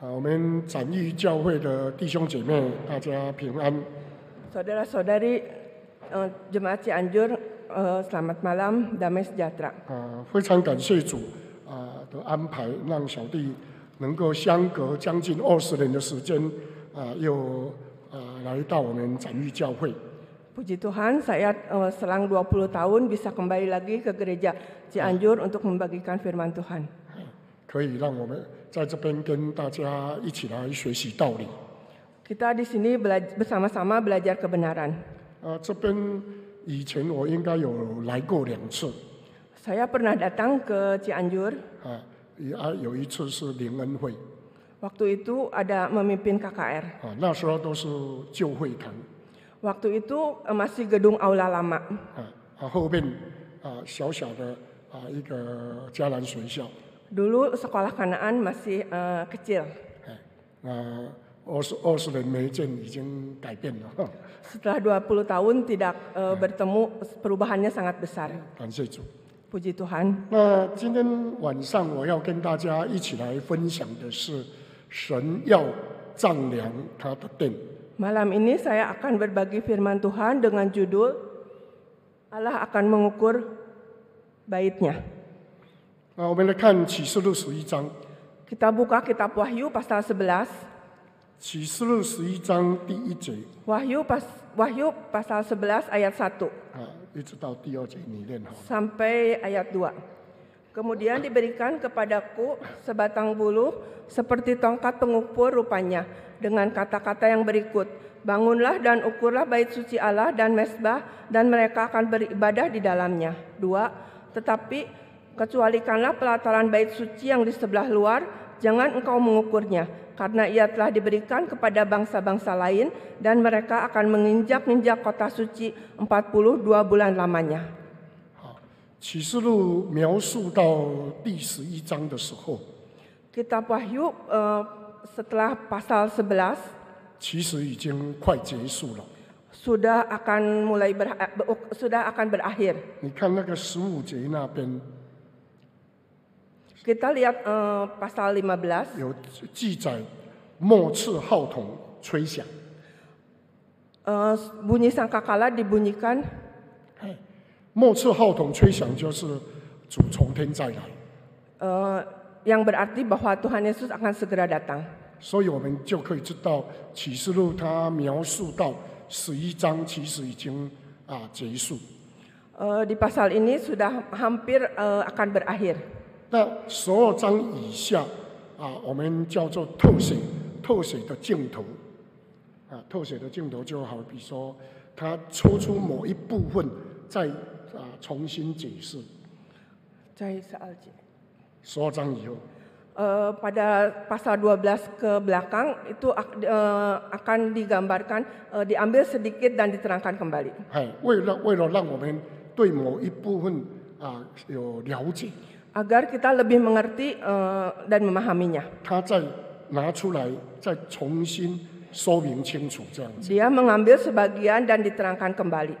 我们展翼教会的弟兄姐妹，大家平安。Saudara-saudari jemaat Cianjur, selamat malam, damai sejahtera. 非常感谢主的安排，让小弟能够相隔将近20年的时间又来到我们展翼教会。Puji Tuhan, saya selang 20 tahun bisa kembali lagi ke gereja Cianjur untuk membagikan firman Tuhan. 可以让我们在这边跟大家一起来学习道理。Kita di sini bersama-sama belajar kebenaran. 这边以前我应该有来过2次。Saya pernah datang ke Cianjur. 有一次是灵恩会。Waktu itu ada memimpin KKR. 那时候都是旧会堂。Waktu itu masih gedung aula lama. 后面小小的一个迦南学校。Dulu sekolah Kanaan masih kecil. Setelah 20 tahun tidak bertemu, perubahannya sangat besar. Puji Tuhan. Malam ini saya akan berbagi firman Tuhan dengan judul Allah akan mengukur baitnya. Kita buka Kitab Wahyu pasal 11. Wahyu pasal 11 ayat 1 sampai ayat 2. Kemudian diberikan kepadaku sebatang bulu seperti tongkat pengukur rupanya dengan kata-kata yang berikut: bangunlah dan ukurlah bait suci Allah dan mesbah, dan mereka akan beribadah di dalamnya. 2. Tetapi kecualikanlah pelataran bait suci yang di sebelah luar, jangan engkau mengukurnya, karena ia telah diberikan kepada bangsa-bangsa lain, dan mereka akan menginjak-injak kota suci 42 bulan lamanya. 启示录描述到第11章的时候， Kitab Wahyu setelah pasal 11 其实已经快结束了。 Sudah akan berakhir. 你看那个15节那边。 Kita lihat pasal 15. 有记载末次号筒吹响。Bunyi sangkakala dibunyikan. 末次号筒吹响就是主从天再来。Yang berarti bahwa Tuhan Yesus akan segera datang. 所以我们就可以知道启示录它描述到11章其实已经结束。Di pasal ini sudah hampir akan berakhir. 那12章以下我们叫做透水，透水的尽头透水的尽头就好比说，它抽出某一部分，再重新解释。在12节。12章以后。Pada pasal 12 ke belakang itu akan digambarkan, diambil sedikit dan diterangkan kembali. 为了让我们对某一部分有了解。 Agar kita lebih mengerti dan memahaminya. Dia mengambil sebagian dan diterangkan kembali.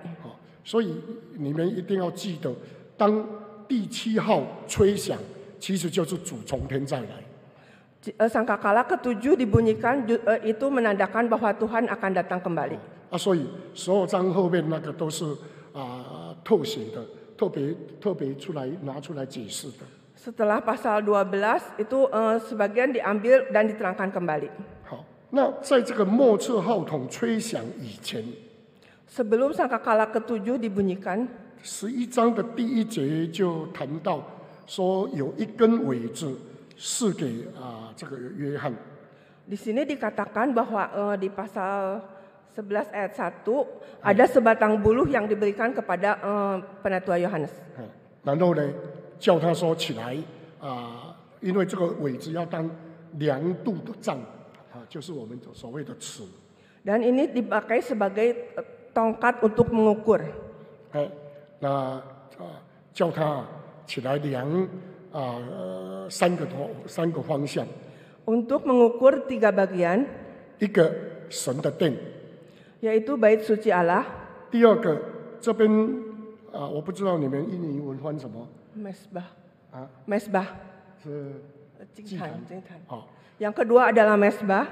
Sangkakala ke-7 dibunyikan, itu menandakan bahwa Tuhan akan datang kembali. Setelah pasal 12 itu sebagian diambil dan diterangkan kembali. Sebelum sangkakala ke-7 dibunyikan, 11章的第1节就谈到说有一根苇子是给这个约翰。Di sini dikatakan bahwa di pasal 11 ayat 1 ada sebatang buluh yang diberikan kepada penatua Yohanes. Dan ini dipakai sebagai tongkat untuk mengukur. Untuk mengukur 3 bagian. 一个神的殿。 yaitu bait suci Allah. 第2个， 这边我不知道你们印尼文翻什么？Mesbah。Mesbah。是祭坛。Yang kedua adalah mesbah.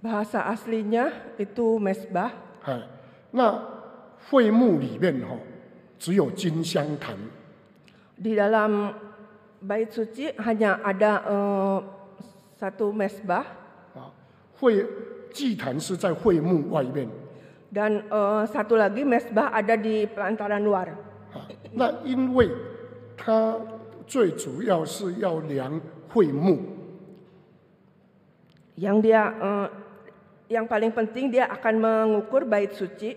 Bahasa aslinya itu mesbah. Di dalam bait suci hanya ada satu mesbah. Dan satu lagi mesbah ada di pelantaran luar. Yang paling penting dia akan mengukur bait suci.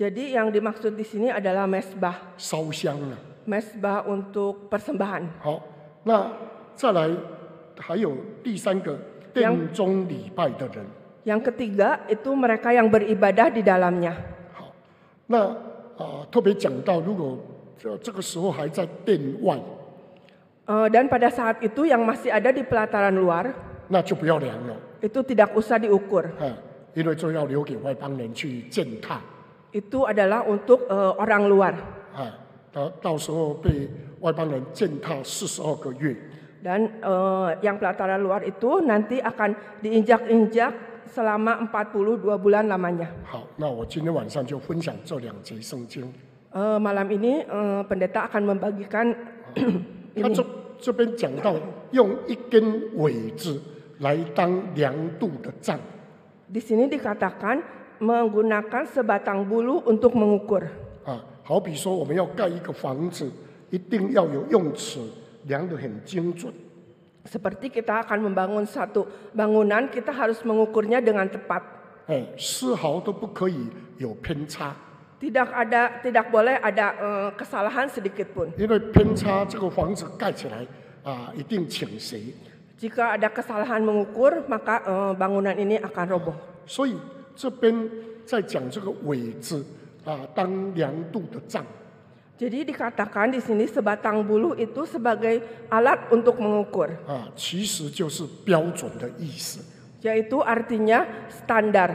Jadi yang dimaksud di sini adalah mesbah. Mesbah untuk persembahan. Yang ketiga itu mereka yang beribadah di dalamnya. Dan pada saat itu yang masih ada di pelataran luar, itu tidak usah diukur. Itu adalah untuk orang luar. Dan yang pelataran luar itu nanti akan diinjak-injak selama 42 bulan lamanya. Malam ini pendeta akan membagikan ini. Di sini dikatakan menggunakan sebatang bulu untuk mengukur. Seperti kita akan membangun satu bangunan, kita harus mengukurnya dengan tepat. Tidak boleh ada kesalahan sedikit pun. Jika ada kesalahan mengukur, maka bangunan ini akan roboh. Jadi dikatakan di sini sebatang bulu itu sebagai alat untuk mengukur. Yaitu artinya standar.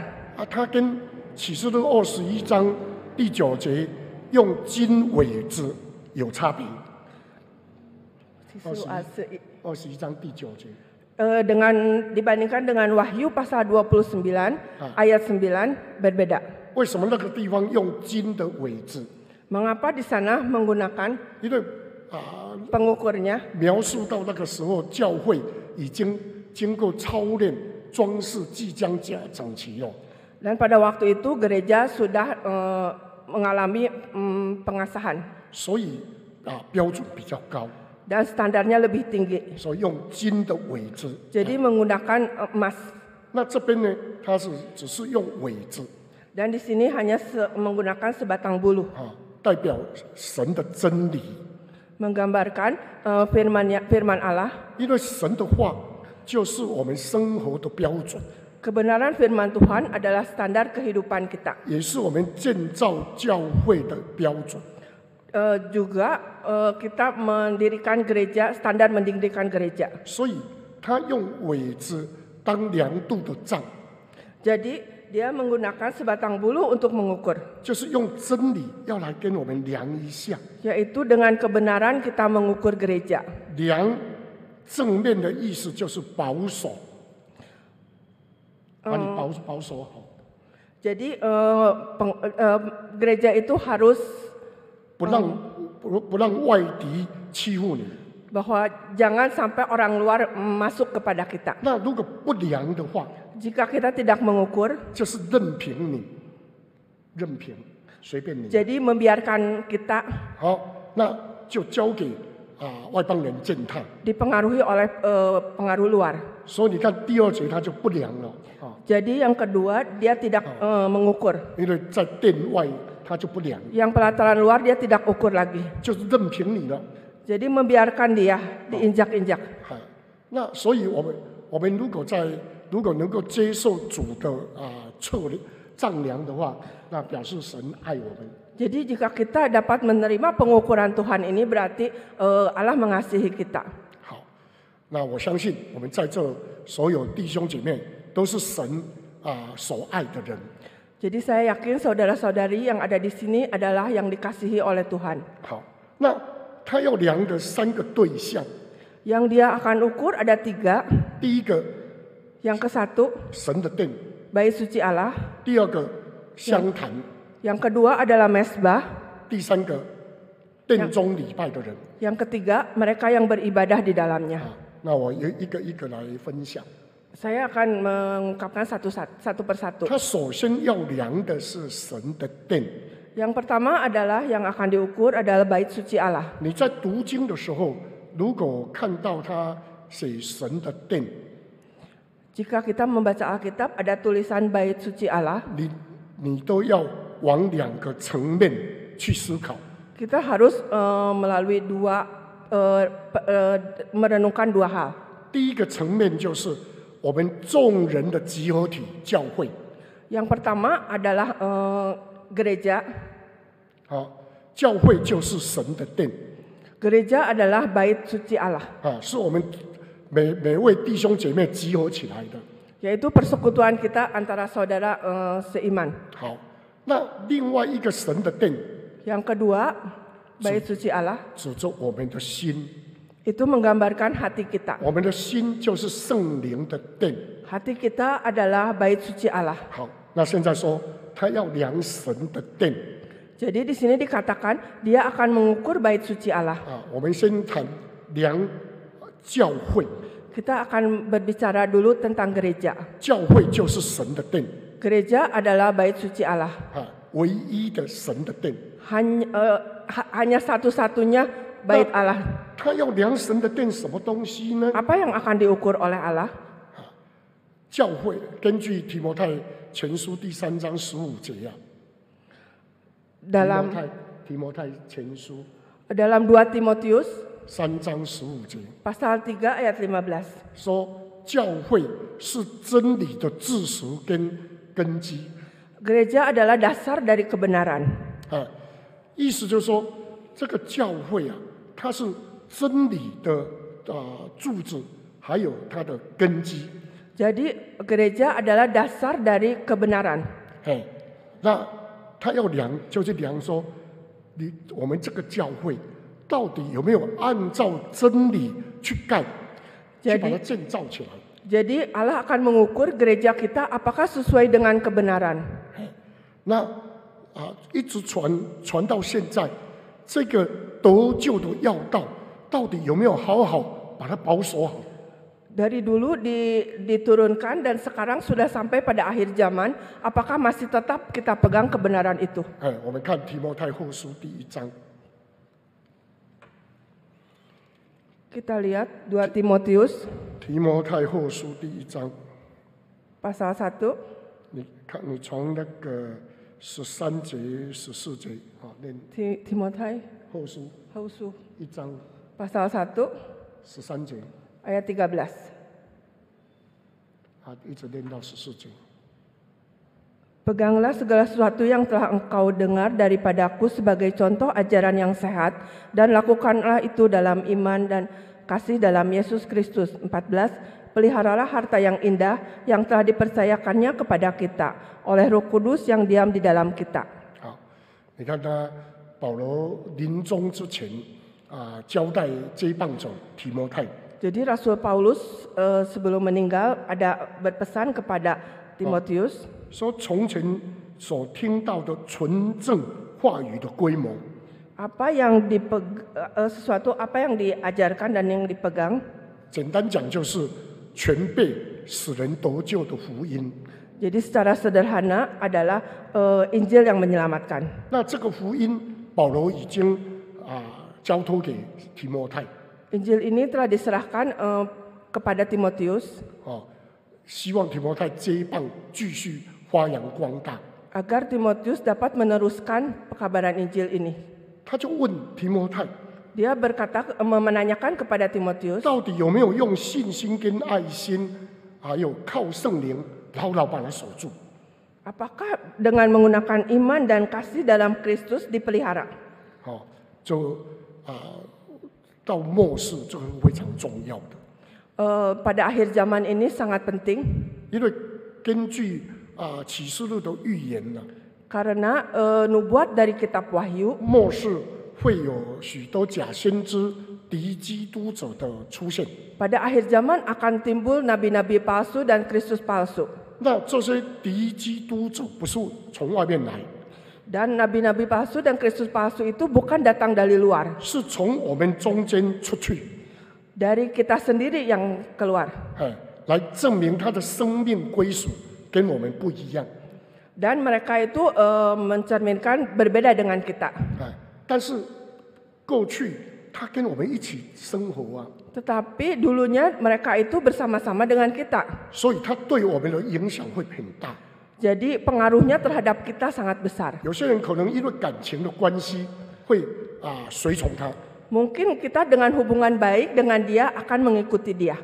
Dengan dibandingkan dengan Wahyu pasal 29 ayat 9 berbeda. Mengapa di sana menggunakan pengukurnya? Dan pada waktu itu gereja sudah mengalami pengasahan. Dan standarnya lebih tinggi. Jadi menggunakan emas. Dan di sini hanya menggunakan sebatang bulu. Menggambarkan firman Allah. Kebenaran firman Tuhan adalah standar kehidupan kita. Juga kita mendirikan gereja, standar mendirikan gereja. Jadi dia menggunakan sebatang bulu untuk mengukur. Yaitu dengan kebenaran kita mengukur gereja. Jadi gereja itu harus bahwa jangan sampai orang luar masuk kepada kita. Jika kita tidak mengukur, jadi membiarkan kita dipengaruhi oleh pengaruh luar. Jadi yang kedua dia tidak mengukur. Yang pelataran luar dia tidak ukur lagi. Jadi membiarkan dia diinjak-injak. Jadi jika kita dapat menerima pengukuran Tuhan ini berarti Allah mengasihi kita. Jadi saya yakin saudara-saudari yang ada di sini adalah yang dikasihi oleh Tuhan. Yang dia akan ukur ada tiga. Yang kesatu, bait suci Allah. Yang kedua adalah mesbah. Yang ketiga, mereka yang beribadah di dalamnya. Saya akan mengungkapkan satu persatu. Yang pertama adalah yang akan diukur adalah bait suci Allah. Jika kita membaca Alkitab ada tulisan bait suci Allah, kita harus melalui dua merenungkan dua hal. Yang pertama adalah gereja. Gereja adalah bait suci Allah. Yaitu persekutuan kita antara saudara seiman. Yang kedua, bait suci Allah itu menggambarkan hati kita. Hati kita adalah bait suci Allah. Jadi di sini dikatakan dia akan mengukur bait suci Allah. Kita akan berbicara dulu tentang gereja. Gereja adalah bait suci Allah. Hanya satu-satunya bait Allah. Apa yang akan diukur oleh Allah? Dalam 2 Timotius pasal 3 ayat 15. Gereja adalah dasar dari kebenaran. Jadi gereja adalah dasar dari kebenaran. Jadi Allah akan mengukur gereja kita apakah sesuai dengan kebenaran. Dari dulu diturunkan dan sekarang sudah sampai pada akhir zaman, apakah masih tetap kita pegang kebenaran itu? Kita lihat 2 Timotius pasal 1 pasal 1 ayat 13. Peganglah segala sesuatu yang telah engkau dengar daripadaku sebagai contoh ajaran yang sehat, dan lakukanlah itu dalam iman dan kasih dalam Yesus Kristus. 14. Peliharalah harta yang indah yang telah dipercayakannya kepada kita oleh Roh Kudus yang diam di dalam kita. Jadi Rasul Paulus sebelum meninggal ada berpesan kepada Timotius. Apa yang diajarkan dan yang dipegang? Jadi secara sederhana adalah Injil yang menyelamatkan. Injil ini telah diserahkan kepada Timotius. Agar Timotius dapat meneruskan pekabaran Injil ini. Dia berkata menanyakan kepada Timotius, apakah dengan menggunakan iman dan kasih dalam Kristus dipelihara? Pada akhir zaman ini sangat penting. Karena nubuat dari Kitab Wahyu, pada akhir zaman akan timbul nabi-nabi palsu dan Kristus palsu. Dan nabi-nabi palsu dan Kristus palsu itu bukan datang dari luar. Dari kita sendiri yang keluar. Dan mereka itu mencerminkan berbeda dengan kita. Tetapi dulunya mereka itu bersama-sama dengan kita. Jadi pengaruhnya terhadap kita sangat besar. Mungkin kita dengan hubungan baik dengan dia akan mengikuti dia.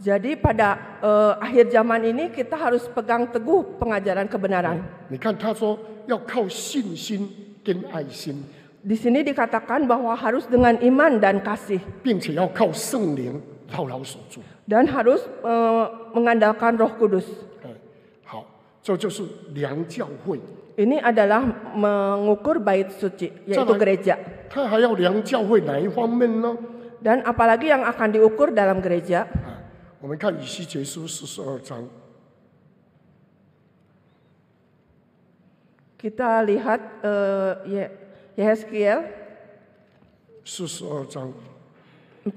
Jadi pada akhir zaman ini kita harus pegang teguh pengajaran kebenaran. Di sini dikatakan bahwa harus dengan iman dan kasih. Dan harus mengandalkan Roh Kudus. Ini adalah mengukur bait suci, yaitu gereja. Dan apalagi yang akan diukur dalam gereja. Kita lihat Yehezkiel 42, 15-20.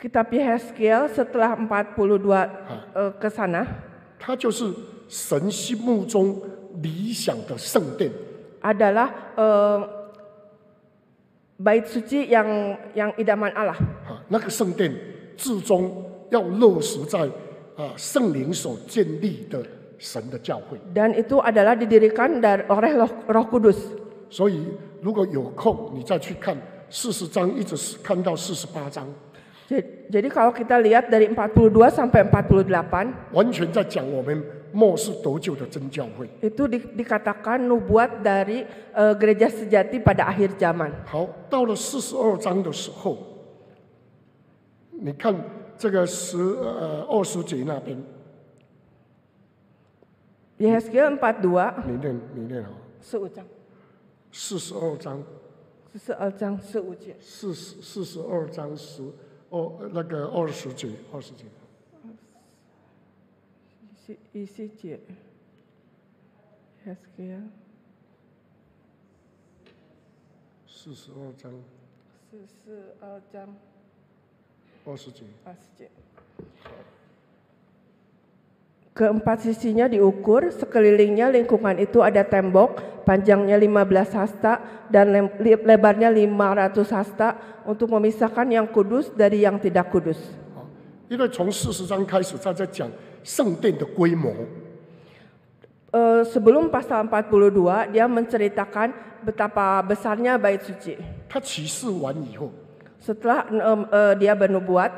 Kitab Yehezkiel setelah 42 ke sana, adalah bait suci yang idaman Allah. Dan itu adalah didirikan oleh Roh Kudus. Jadi kalau kita lihat dari 42 sampai 48, itu dikatakan nubuat dari gereja sejati pada akhir zaman. Yehezkiel 42. 42章15节。一些节。Yehezkiel 42章。42章。20节。20节。 Keempat sisinya diukur, sekelilingnya lingkungan itu ada tembok, panjangnya 15 hasta dan lebarnya 500 hasta untuk memisahkan yang kudus dari yang tidak kudus. Sebelum pasal 42 dia menceritakan betapa besarnya bait suci. Setelah dia bernubuat,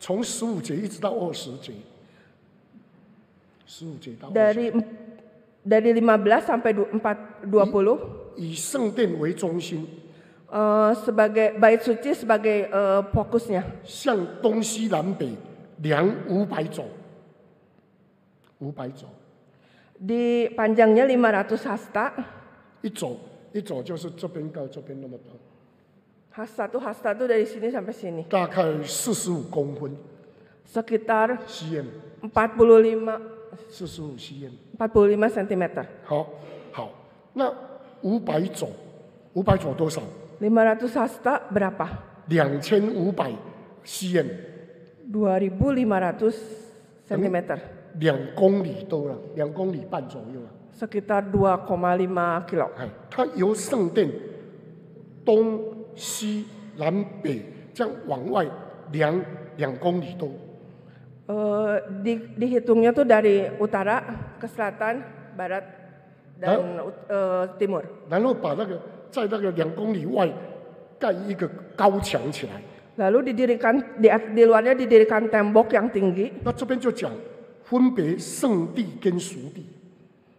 15节一直到20节. Dari 15 sampai 20. Sebagai bait suci sebagai fokusnya. Di panjangnya 500 hasta. Hasta itu dari sini sampai sini. Sekitar 45 cm. 500 hasta berapa? 2500 cm. Sekitar 2,5 kilo. Dihitungnya tuh dari utara ke selatan, barat dan timur. Lalu didirikan di luarnya didirikan tembok yang tinggi.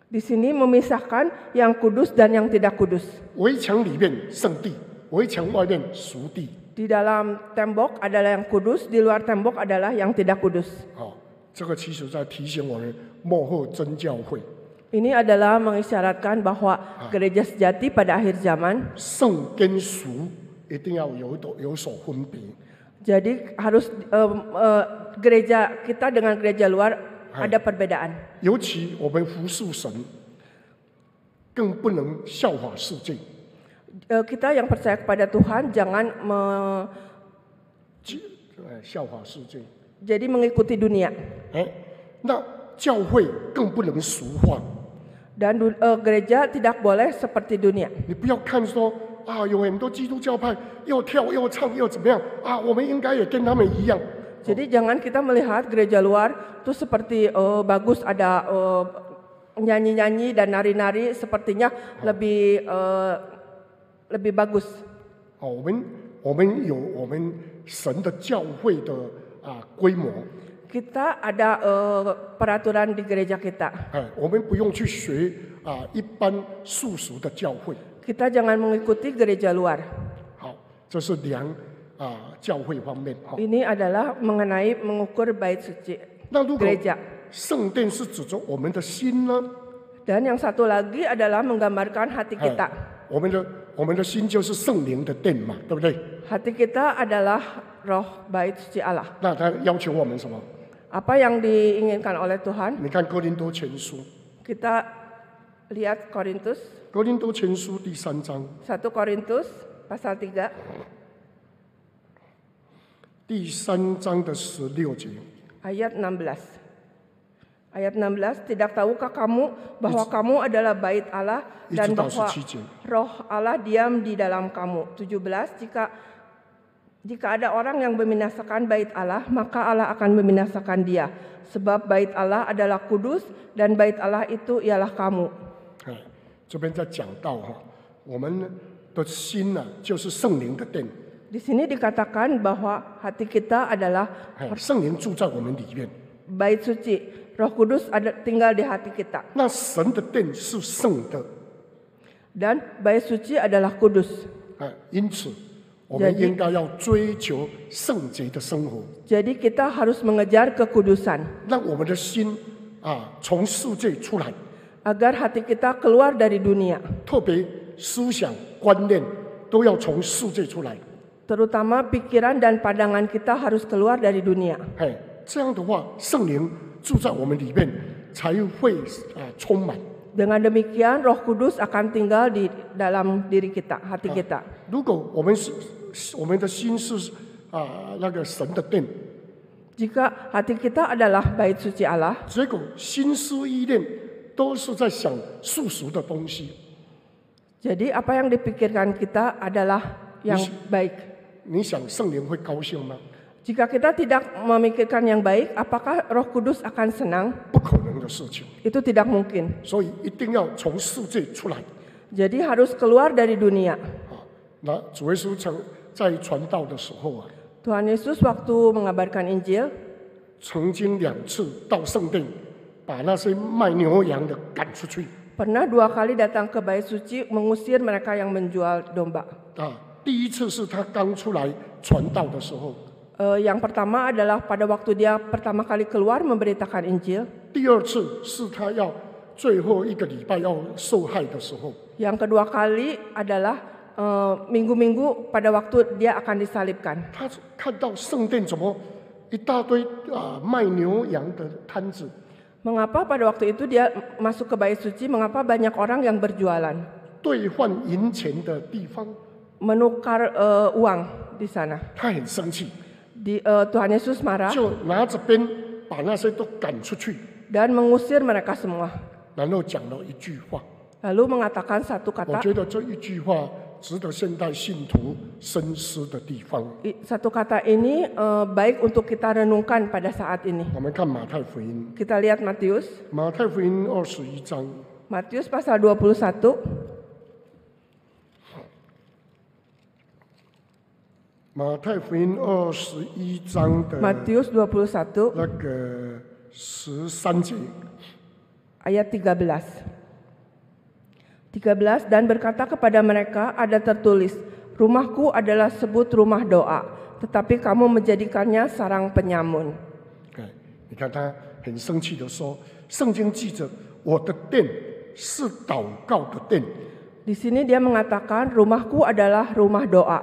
Di sini memisahkan yang kudus dan yang tidak kudus. Di dalam tembok adalah yang kudus, di luar tembok adalah yang tidak kudus. Ini adalah mengisyaratkan bahwa gereja sejati pada akhir zaman, jadi harus gereja kita dengan gereja luar ada perbedaan. Kita yang percaya kepada Tuhan jangan jadi mengikuti dunia. Dan gereja tidak boleh seperti dunia. Jadi jangan kita melihat gereja luar itu seperti bagus, ada nyanyi-nyanyi dan nari-nari, sepertinya lebih bagus. Kita ada peraturan di gereja kita. Kita jangan mengikuti gereja luar. Ini adalah mengenai mengukur bait suci gereja. Dan yang satu lagi adalah menggambarkan hati kita. Hati kita adalah roh bait suci Allah. Apa yang diinginkan oleh Tuhan? Kita lihat Korintus. 1 Korintus pasal 3. Ayat 16. Tidak tahukah kamu bahwa kamu adalah bait Allah dan bahwa roh Allah diam di dalam kamu. 17. Jika ada orang yang membinasakan bait Allah, maka Allah akan membinasakan dia. Sebab bait Allah adalah kudus dan bait Allah itu ialah kamu. Di sini dikatakan bahwa hati kita adalah bait suci. Roh Kudus tinggal di hati kita. Dan bait suci adalah kudus. Jadi kita harus mengejar kekudusan. Agar hati kita keluar dari dunia. Terutama pikiran dan pandangan kita harus keluar dari dunia. Dengan demikian Roh Kudus akan tinggal di dalam diri kita, hati kita. Jika hati kita adalah bait suci Allah, jadi apa yang dipikirkan kita adalah yang baik. Jika kita tidak memikirkan yang baik, apakah Roh Kudus akan senang? Itu tidak mungkin. Jadi harus keluar dari dunia. Tuhan Yesus waktu mengabarkan Injil, pernah dua kali datang ke bait suci mengusir mereka yang menjual domba. Yang pertama adalah pada waktu dia pertama kali keluar memberitakan Injil. Yang kedua kali adalah minggu-minggu pada waktu dia akan disalibkan. Mengapa pada waktu itu dia masuk ke bait suci? Mengapa banyak orang yang berjualan? Menukar uang di sana. Tuhan Yesus marah dan mengusir mereka semua. Lalu mengatakan satu kata. Satu kata ini baik untuk kita renungkan pada saat ini. Kita lihat Matius. Matius pasal 21. Matius 21 Ayat 13 dan berkata kepada mereka, ada tertulis, rumahku adalah sebut rumah doa, tetapi kamu menjadikannya sarang penyamun. Okay. Di sini dia mengatakan rumahku adalah rumah doa.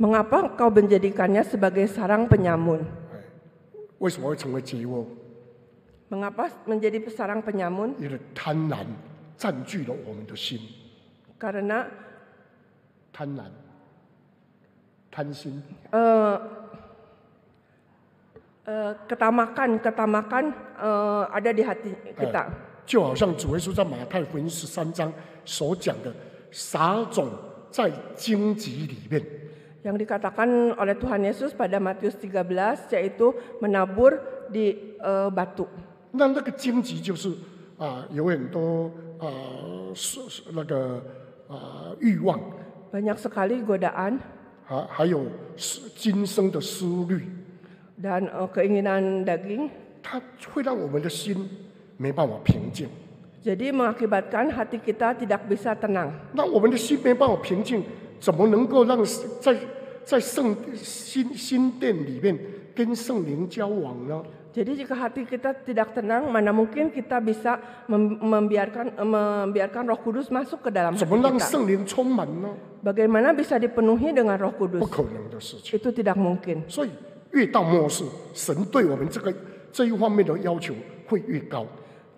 Mengapa kau menjadikannya sebagai sarang penyamun? Mengapa menjadi sarang penyamun? Karena ketamakan ada di hati kita. Yang dikatakan oleh Tuhan Yesus pada Matius 13 yaitu menabur di batu. 那那个荆棘就是有很多那个欲望， banyak sekali godaan, 还有今生的思虑 dan keinginan daging, 它会让我们的心没办法平静。 jadi mengakibatkan hati kita tidak bisa tenang. 那我们的心没办法平静，怎么能够让在圣心殿里面跟圣灵交往呢？ Jadi jika hati kita tidak tenang, mana mungkin kita bisa membiarkan Roh Kudus masuk ke dalam hati kita. Bagaimana bisa dipenuhi dengan Roh Kudus? Itu tidak mungkin.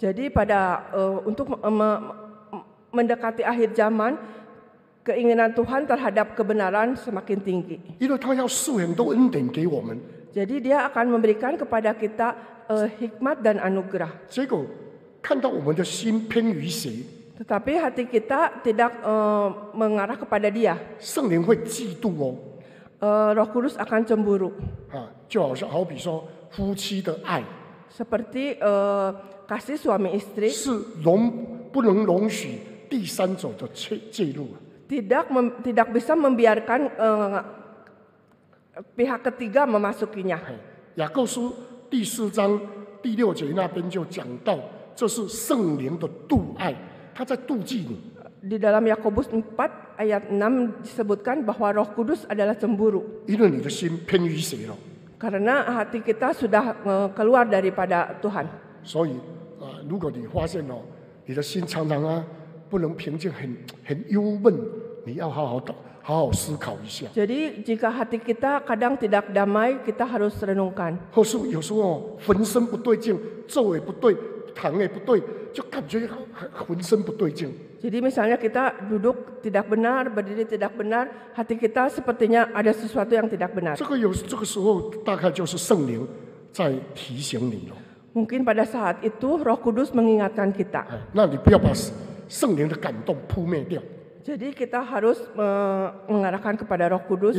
Jadi pada untuk mendekati akhir zaman, keinginan Tuhan terhadap kebenaran semakin tinggi. Jadi dia akan memberikan kepada kita hikmat dan anugerah. Tetapi hati kita tidak mengarah kepada dia. Roh Kudus akan cemburu. Seperti kasih suami istri tidak bisa membiarkan pihak ketiga memasukinya. Di dalam Yakobus 4 ayat 6 disebutkan bahwa Roh Kudus adalah cemburu. Karena hati kita sudah keluar daripada Tuhan. Jadi jika hati kita kadang tidak damai, kita harus renungkan. Jadi misalnya kita duduk tidak benar, berdiri tidak benar, hati kita sepertinya ada sesuatu yang tidak benar. Mungkin pada saat itu Roh Kudus mengingatkan kita. Jadi kita harus mengarahkan kepada Roh Kudus.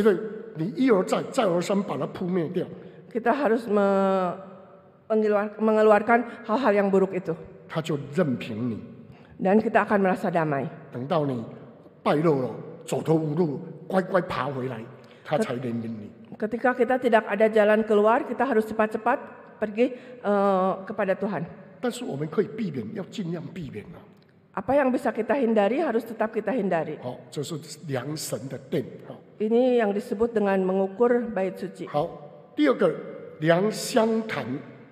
Kita harus mengeluarkan hal-hal yang buruk itu. Dan kita akan merasa damai. Ketika kita tidak ada jalan keluar, kita harus cepat-cepat pergi kepada Tuhan. Apa yang bisa kita hindari harus tetap kita hindari. Ini yang disebut dengan mengukur bait suci.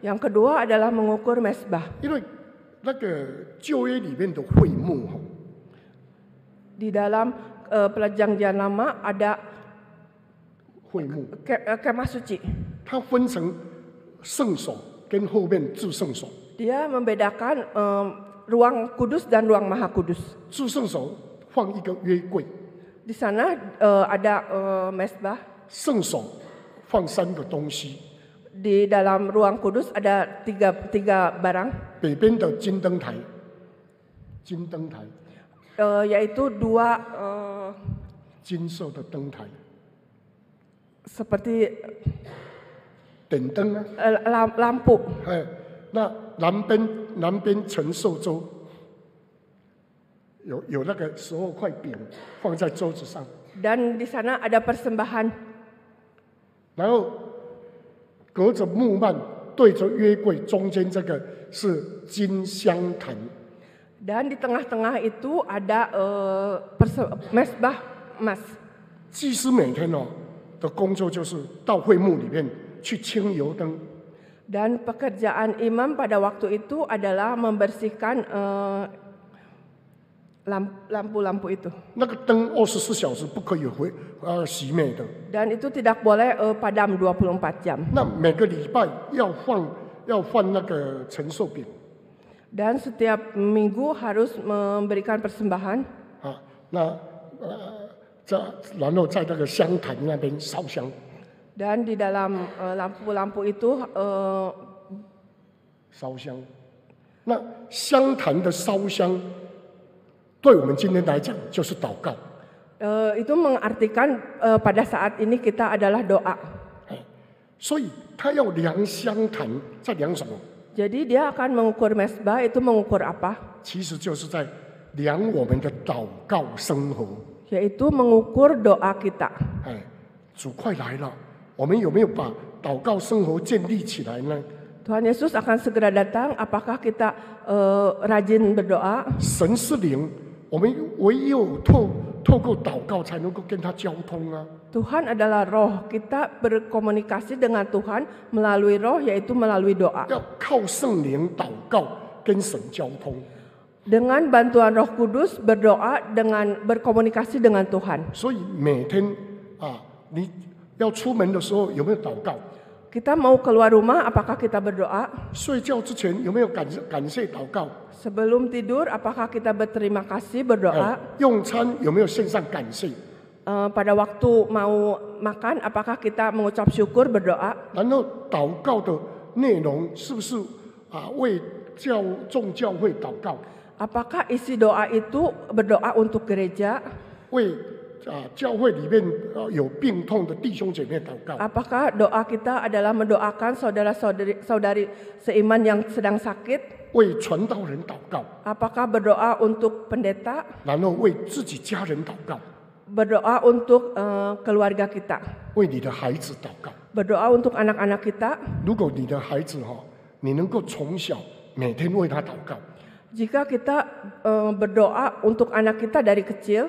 Yang kedua adalah mengukur mesbah. Di dalam Perjanjian Lama ada kemah suci. Dia membedakan ruang kudus dan ruang maha kudus. Di sana ada mesbah. Di dalam ruang kudus ada tiga barang. Yaitu dua seperti lampu. Dan di sana ada persembahan. 隔着木幔对着约柜，中间这个是金香坛。Dan di tengah-tengah itu ada mesbah emas. 祭司每天的工作就是到会幕里面去清油灯。Dan pekerjaan imam pada waktu itu adalah membersihkan lampu-lampu itu. Dan itu tidak boleh padam 24 jam. Dan setiap minggu harus memberikan persembahan. Dan di dalam lampu-lampu itu 烧香. 那香坛的烧香 itu mengartikan pada saat ini kita adalah doa. Jadi dia akan mengukur mesbah itu mengukur apa? Yaitu mengukur doa kita. Tuhan Yesus akan segera datang. Apakah kita rajin berdoa? Tuhan adalah roh, kita berkomunikasi dengan Tuhan melalui roh, yaitu melalui doa. Dengan bantuan Roh Kudus berdoa, dengan berkomunikasi dengan Tuhan. Kita mau keluar rumah, apakah kita berdoa? Sebelum tidur, apakah kita berterima kasih berdoa? Pada waktu mau makan, apakah kita mengucap syukur berdoa? Apakah isi doa itu berdoa untuk gereja? Apakah doa kita adalah mendoakan saudara-saudari seiman yang sedang sakit? Apakah berdoa untuk pendeta? Berdoa untuk keluarga kita? Berdoa untuk anak-anak kita? Jika kita berdoa untuk anak kita dari kecil,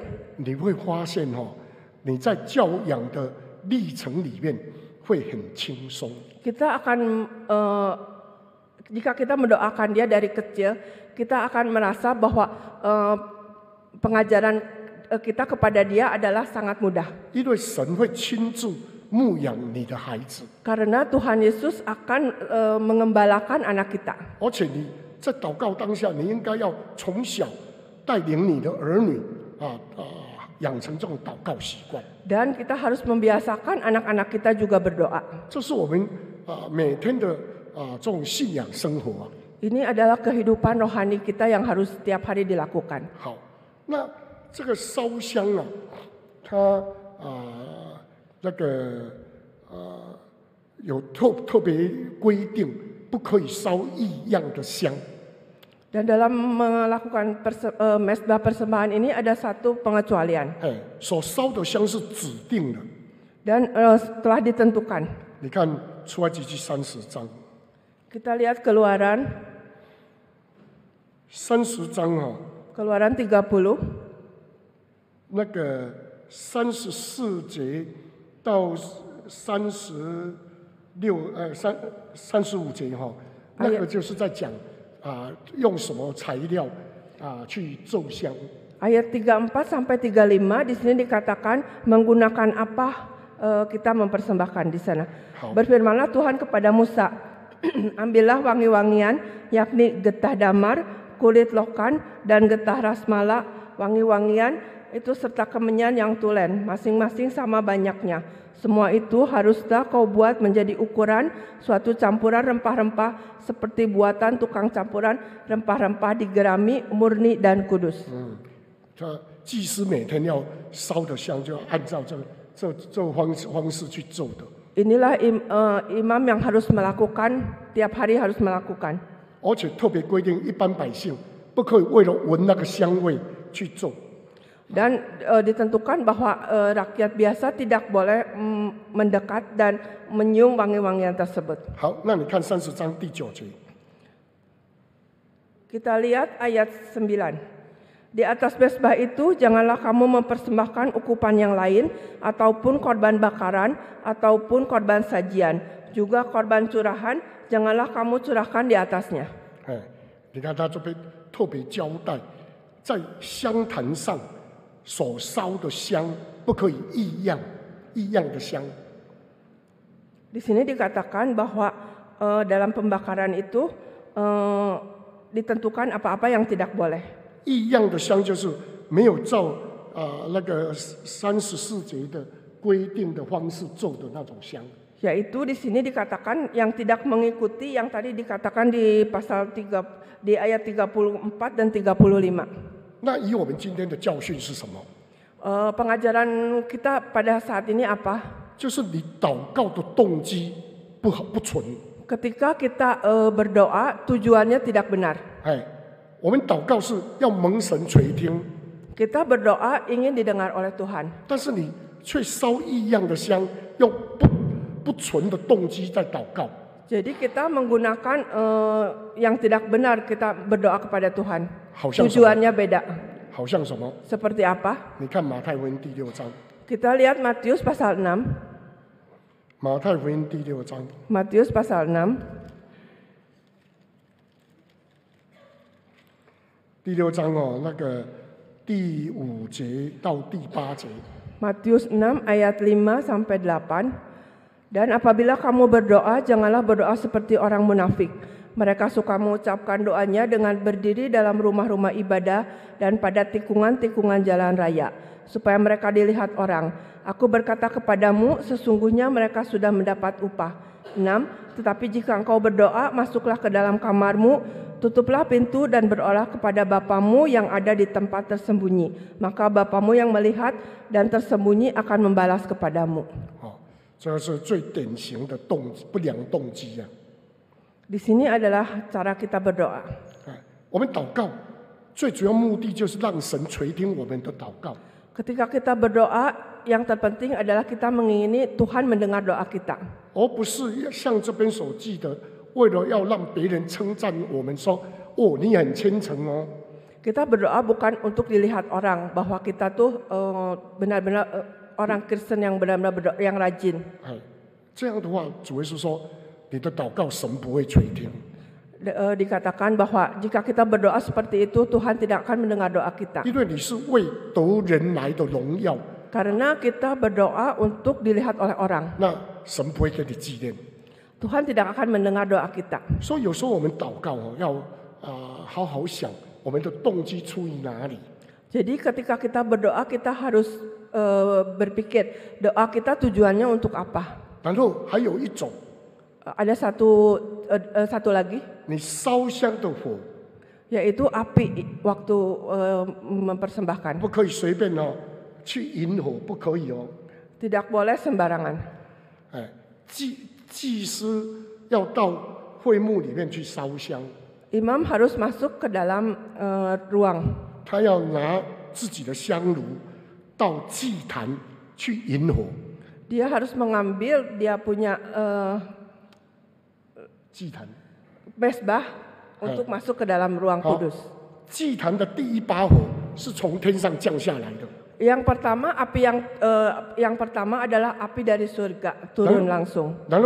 jika kita mendoakan dia dari kecil, kita akan merasa bahwa pengajaran kita kepada dia adalah sangat mudah. Karena Tuhan Yesus akan mengembalakan anak kita. 在祷告当下，你应该要从小带领你的儿女 养成这种祷告习惯. Dan kita harus membiasakan anak-anak kita juga berdoa. 这是我们 每天的 这种信仰生活. Ini adalah kehidupan rohani kita yang harus setiap hari dilakukan. 好，那这个烧香啊， 它 那个 有特别规定不可以烧异样的香. Dan dalam melakukan mesbah persembahan ini ada satu pengecualian. Dan telah ditentukan. Kita lihat Keluaran. Keluaran 30. 34节到35节 那个就是在讲 用什么材料 去奏香. Ayat 34 sampai 35 di sini dikatakan menggunakan apa kita mempersembahkan di sana. Berfirmanlah Tuhan kepada Musa, ambillah wangi-wangian yakni getah damar, kulit lokan dan getah rasmala, wangi-wangian itu serta kemenyan yang tulen, masing-masing sama banyaknya. Semua itu haruslah kau buat menjadi ukuran suatu campuran rempah-rempah seperti buatan tukang campuran rempah-rempah digerami murni dan kudus. Inilah imam yang harus melakukan, tiap hari harus melakukan. Dan ditentukan bahwa rakyat biasa tidak boleh mendekat dan menyium wangi-wangian tersebut. Kita lihat ayat 9. Di atas mesbah itu janganlah kamu mempersembahkan ukupan yang lain, ataupun korban bakaran, ataupun korban sajian, juga korban curahan, janganlah kamu curahkan di atasnya. Di sini dikatakan bahwa dalam pembakaran itu ditentukan apa-apa yang tidak boleh. 异样的香 yaitu di sini dikatakan yang tidak mengikuti yang tadi dikatakan di pasal 3 di ayat 34 dan 35. Pengajaran kita pada saat ini apa? Ketika kita berdoa tujuannya tidak benar. Kita berdoa ingin didengar oleh Tuhan. Jadi kita menggunakan yang tidak benar kita berdoa kepada Tuhan. Tujuannya beda. Seperti apa? Kita lihat Matius pasal 6. Matius pasal 6. 第6章第5节到第8节 Matius 6 ayat 5 sampai 8. Dan apabila kamu berdoa, janganlah berdoa seperti orang munafik. Mereka suka mengucapkan doanya dengan berdiri dalam rumah-rumah ibadah dan pada tikungan-tikungan jalan raya, supaya mereka dilihat orang. Aku berkata kepadamu, sesungguhnya mereka sudah mendapat upah. 6. Tetapi jika engkau berdoa, masuklah ke dalam kamarmu, tutuplah pintu dan berolah kepada Bapamu yang ada di tempat tersembunyi. Maka Bapamu yang melihat dan tersembunyi akan membalas kepadamu. Di sini adalah cara kita berdoa. Ketika kita berdoa, yang terpenting adalah kita mengingini Tuhan mendengar doa kita. Kita berdoa bukan untuk dilihat orang bahwa kita tuh benar-benar orang Kristen yang benar-benar berdoa yang rajin. Dikatakan bahwa jika kita berdoa seperti itu Tuhan tidak akan mendengar doa kita. Karena kita berdoa untuk dilihat oleh orang. Tuhan tidak akan mendengar doa kita. Jadi ketika kita berdoa kita harus berpikir doa kita tujuannya untuk apa. Ada satu lagi, yaitu api waktu mempersembahkan. Tidak boleh sembarangan. 祭司要到会幕里面去烧香 Imam harus masuk ke dalam ruang. 他要拿自己的香炉到祭坛去引火 Dia harus mengambil dia punya mesbah untuk masuk ke dalam ruang kudus. 祭坛的第一把火是从天上降下来的 Yang pertama api yang pertama adalah api dari surga turun langsung. Dan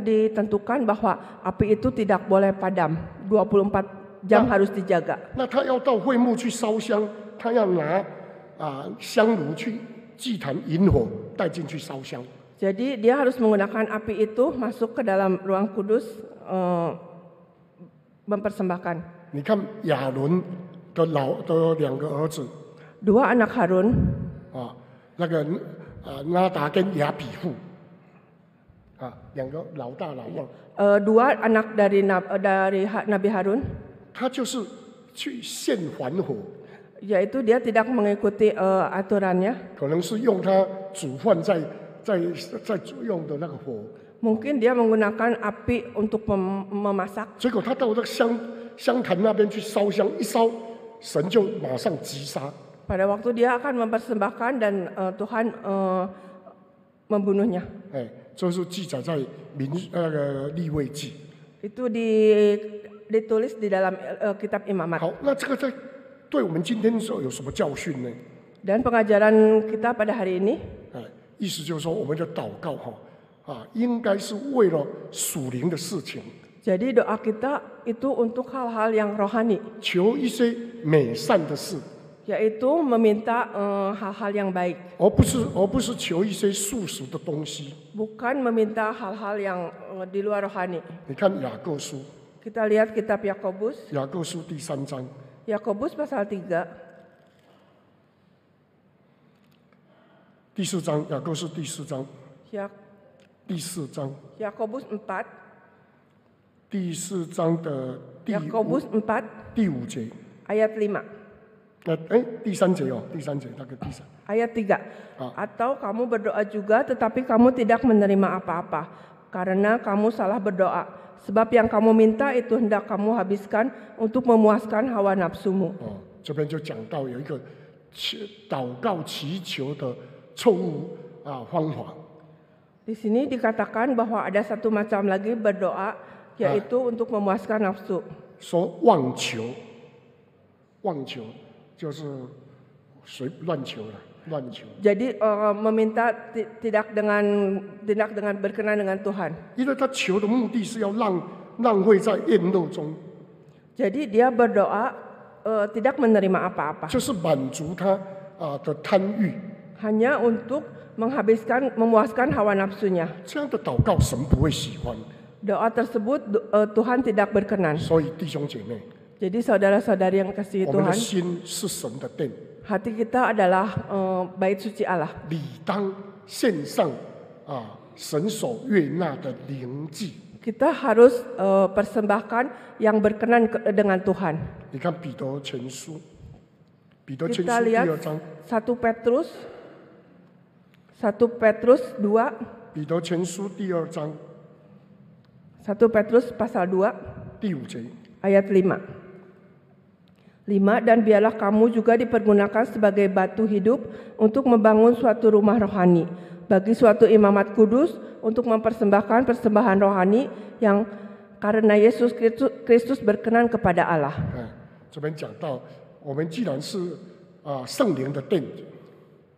ditentukan bahwa api itu tidak boleh padam, 24 jam harus dijaga. Jadi dia harus menggunakan api itu masuk ke dalam ruang kudus. Mempersembahkan. Dua anak Harun. Dua anak dari Nabi Harun. Yaitu dia tidak mengikuti aturannya. Mungkin dia menggunakan api untuk memasak. Pada waktu dia akan mempersembahkan dan Tuhan membunuhnya. Itu ditulis di dalam kitab Imamat. Dan pengajaran kita pada hari ini. Jadi doa kita itu untuk hal-hal yang rohani. Yaitu meminta hal-hal yang baik. Bukan meminta hal-hal yang di luar rohani. Kita lihat kitab Yakobus. Yakobus pasal 3. 第四章, Yakobus 第四章, Yakobus 4, Yakobus 4, ayat 5, ayat 3, atau kamu berdoa juga tetapi kamu tidak menerima apa-apa, karena kamu salah berdoa, sebab yang kamu minta itu hendak kamu habiskan untuk memuaskan hawa nafsumu. 错误方法. Di sini dikatakan bahwa ada satu macam lagi berdoa, yaitu untuk memuaskan nafsu. Jadi meminta tidak dengan berkenan dengan Tuhan. Jadi dia berdoa tidak menerima apa-apa. Hanya untuk menghabiskan, memuaskan hawa nafsunya. Doa tersebut Tuhan tidak berkenan. Jadi saudara-saudari yang kasih Tuhan, hati kita adalah bait suci Allah. Kita harus persembahkan yang berkenan dengan Tuhan. Kita lihat 1 Petrus 2. 1 Petrus pasal 2 ayat 5. Dan biarlah kamu juga dipergunakan sebagai batu hidup untuk membangun suatu rumah rohani, bagi suatu imamat kudus, untuk mempersembahkan persembahan rohani yang karena Yesus Kristus berkenan kepada Allah. 我们既然是圣灵的殿。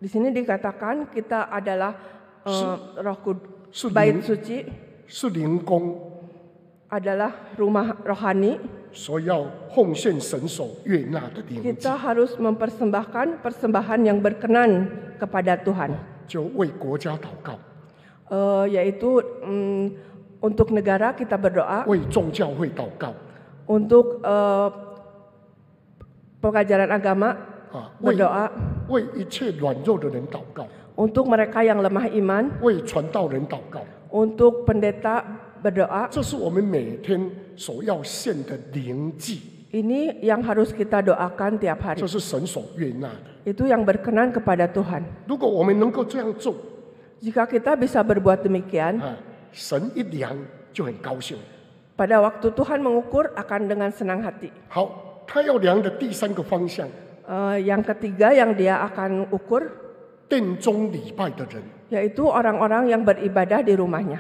Di sini dikatakan kita adalah roh kudus, bait suci, adalah rumah rohani. Kita harus mempersembahkan persembahan yang berkenan kepada Tuhan. Yaitu untuk negara kita berdoa. Untuk pengajaran agama berdoa, untuk mereka yang lemah iman, untuk pendeta berdoa. Ini yang harus kita doakan tiap hari. Itu yang berkenan kepada Tuhan. Jika kita bisa berbuat demikian, pada waktu Tuhan mengukur akan dengan senang hati. Yang ketiga yang dia akan ukur, yaitu orang-orang yang beribadah di rumahnya.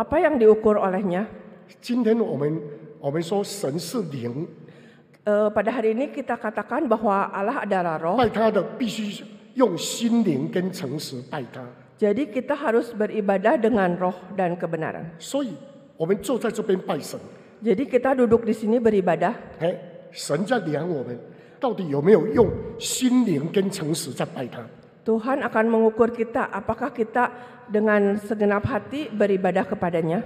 Apa yang diukur olehnya? Pada hari ini kita katakan bahwa Allah adalah roh. Jadi kita harus beribadah dengan roh dan kebenaran. Jadi kita duduk di sini beribadah. Tuhan akan mengukur kita apakah kita dengan segenap hati beribadah kepadanya.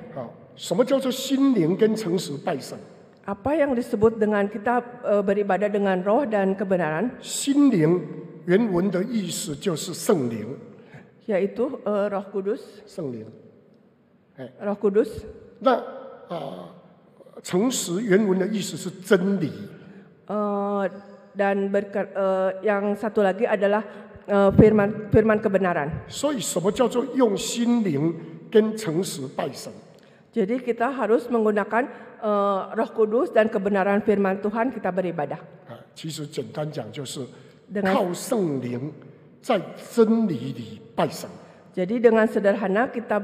Apa yang disebut dengan kita beribadah dengan roh dan kebenaran? Yaitu Roh Kudus. Roh Kudus. Dan yang satu lagi adalah firman kebenaran. Jadi kita harus menggunakan Roh Kudus dan kebenaran firman Tuhan kita beribadah. Jadi dengan sederhana kita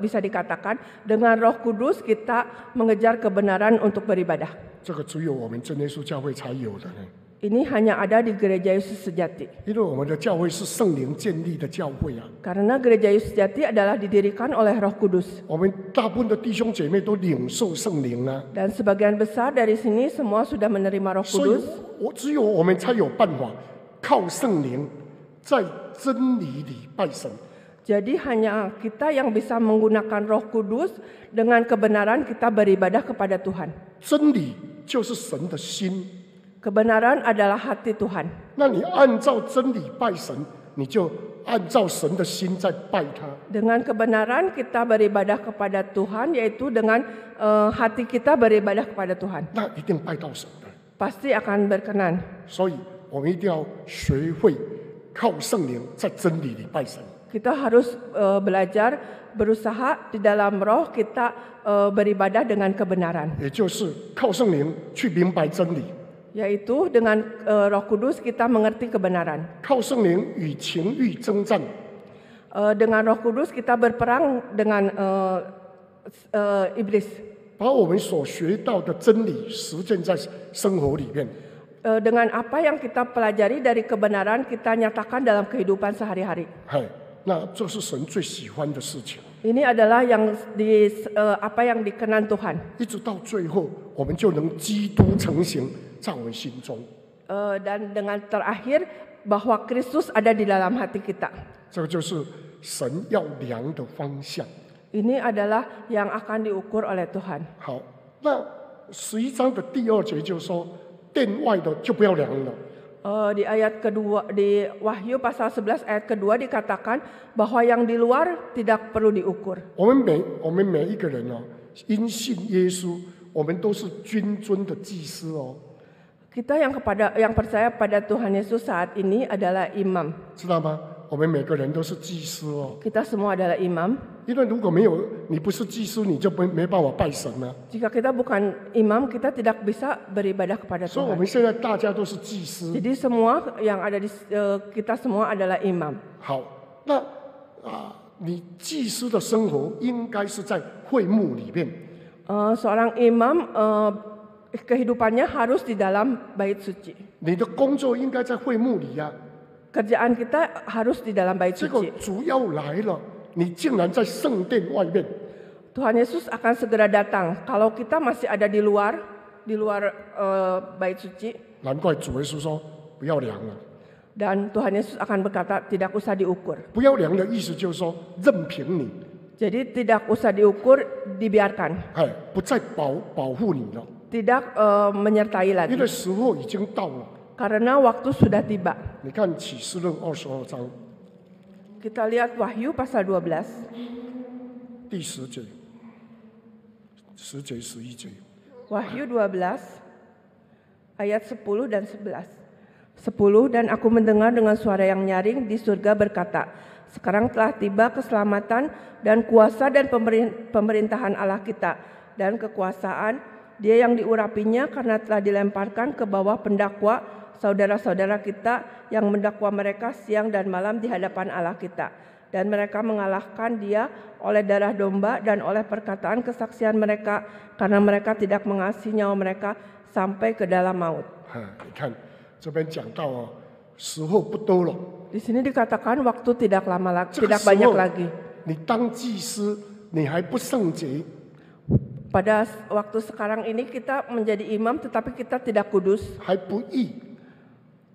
bisa dikatakan dengan Roh Kudus kita mengejar kebenaran untuk beribadah. Ini hanya ada di Gereja Yesus Sejati. Karena Gereja Yesus Sejati adalah didirikan oleh Roh Kudus. Dan sebagian besar dari sini semua sudah menerima Roh Kudus. Jadi hanya kita yang bisa menggunakan Roh Kudus dengan kebenaran kita beribadah kepada Tuhan. Kebenaran adalah hati Tuhan. Dengan kebenaran kita beribadah kepada Tuhan, yaitu dengan hati kita beribadah kepada Tuhan. Pasti akan berkenan. Kita harus belajar berusaha di dalam roh kita beribadah dengan kebenaran. Yaitu dengan Roh Kudus kita mengerti kebenaran. Dengan Roh Kudus kita berperang dengan iblis. Dengan apa yang kita pelajari dari kebenaran kita nyatakan dalam kehidupan sehari-hari. Ini adalah yang apa yang dikenan Tuhan. Dan dengan terakhir bahwa Kristus ada di dalam hati kita. Ini adalah yang akan diukur oleh Tuhan. Di ayat kedua di Wahyu pasal 11 ayat kedua dikatakan bahwa yang di luar tidak perlu diukur. Kita yang percaya pada Tuhan Yesus saat ini adalah imam. Kita semua adalah imam. Jika kita bukan imam, kita tidak bisa beribadah kepada Tuhan. Jadi semua yang ada di kita semua adalah imam. Seorang imam kehidupannya harus di dalam bait suci. Kerjaan kita harus di dalam bait suci. Tuhan Yesus akan segera datang. Kalau kita masih ada di luar bait suci. Dan Tuhan Yesus akan berkata, tidak usah diukur. Jadi tidak usah diukur, dibiarkan. Tidak menyertai lagi. Karena waktu sudah tiba. Kita lihat Wahyu pasal 12. Wahyu 12 ayat 10 dan 11. 10 dan aku mendengar dengan suara yang nyaring di surga berkata, sekarang telah tiba keselamatan dan kuasa dan pemerintahan Allah kita dan kekuasaan Dia yang diurapinya karena telah dilemparkan ke bawah pendakwa saudara-saudara kita yang mendakwa mereka siang dan malam di hadapan Allah kita. Dan mereka mengalahkan dia oleh darah domba dan oleh perkataan kesaksian mereka, karena mereka tidak mengasihi nyawa mereka sampai ke dalam maut. Di sini dikatakan waktu tidak lama lagi, tidak banyak lagi. Pada waktu sekarang ini kita menjadi imam tetapi kita tidak kudus.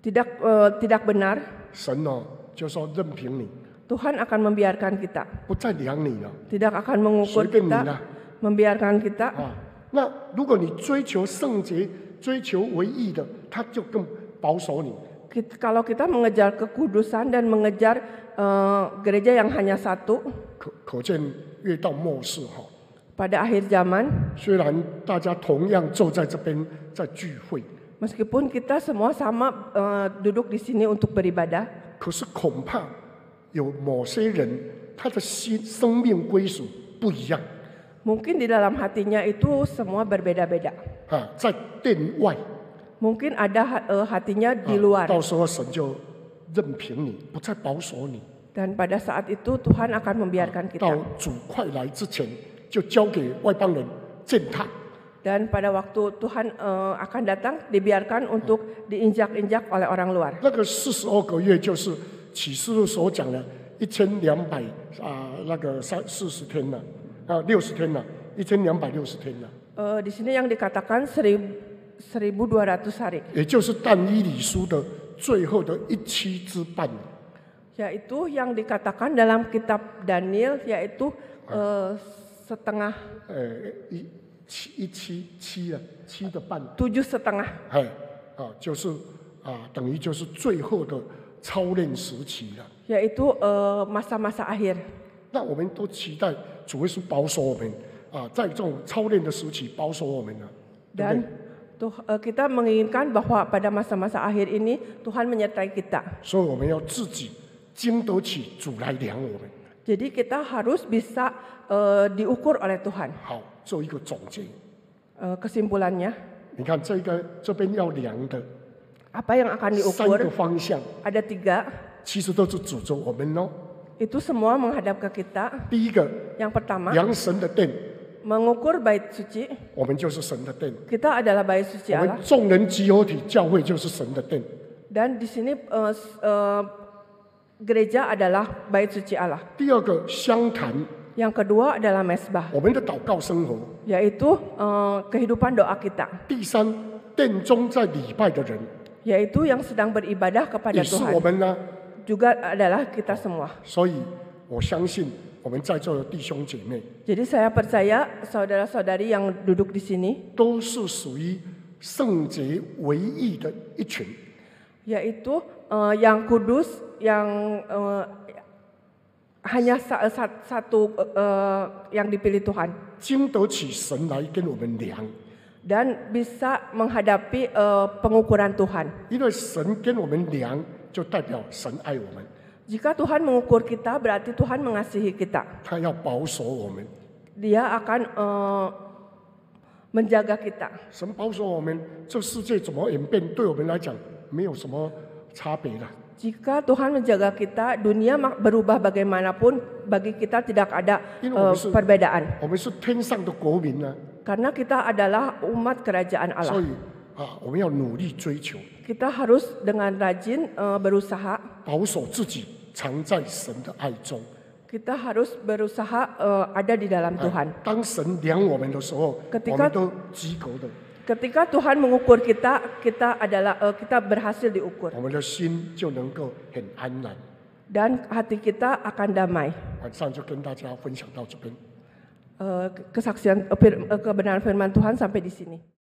Tidak benar. Tuhan akan membiarkan kita. Tidak akan mengukur kita. Membiarkan kita. Kalau kita mengejar kekudusan dan mengejar gereja yang hanya satu. Pada akhir zaman. Meskipun kita semua sama duduk di sini untuk beribadah, 可是恐怕有某些人他的心生命归属不一样。Mungkin di dalam hatinya itu semua berbeda-beda. Mungkin ada hatinya di luar. Dan pada saat itu Tuhan akan membiarkan kita. Dan pada waktu Tuhan akan datang dibiarkan untuk diinjak-injak oleh orang luar. 1260天了，1260天了。di sini yang dikatakan 1200 hari. 也就是但以理书的最后的一期之半。 yaitu yang dikatakan dalam kitab Daniel yaitu setengah. 7 setengah. 就是等于就是最后的操练时期了。 yaitu masa-masa akhir. 那我们都期待 dan kita menginginkan bahwa pada masa-masa akhir ini Tuhan menyertai kita. Jadi kita harus bisa diukur oleh Tuhan. Kesimpulannya, apa yang akan diukur ada 3. Itu semua menghadap ke kita. Yang pertama, mengukur bait suci. Kita adalah bait suci Allah. Dan di sini gereja adalah bait suci Allah. Yang kedua adalah mesbah, yaitu kehidupan doa kita. Yaitu yang sedang beribadah kepada Tuhan. Juga adalah kita semua. Jadi saya percaya saudara-saudari yang duduk di sini yaitu yang kudus, yang hanya satu yang dipilih Tuhan. Dan bisa menghadapi pengukuran Tuhan. Jika Tuhan mengukur kita, berarti Tuhan mengasihi kita. Dia akan menjaga kita. Jika Tuhan menjaga kita, dunia berubah bagaimanapun, bagi kita tidak ada perbedaan. Karena kita adalah umat kerajaan Allah. Kita harus dengan rajin berusaha. Kita harus berusaha ada di dalam Tuhan. Ketika Tuhan mengukur kita, kita berhasil diukur. Dan hati kita akan damai. Kesaksian kebenaran firman Tuhan sampai di sini.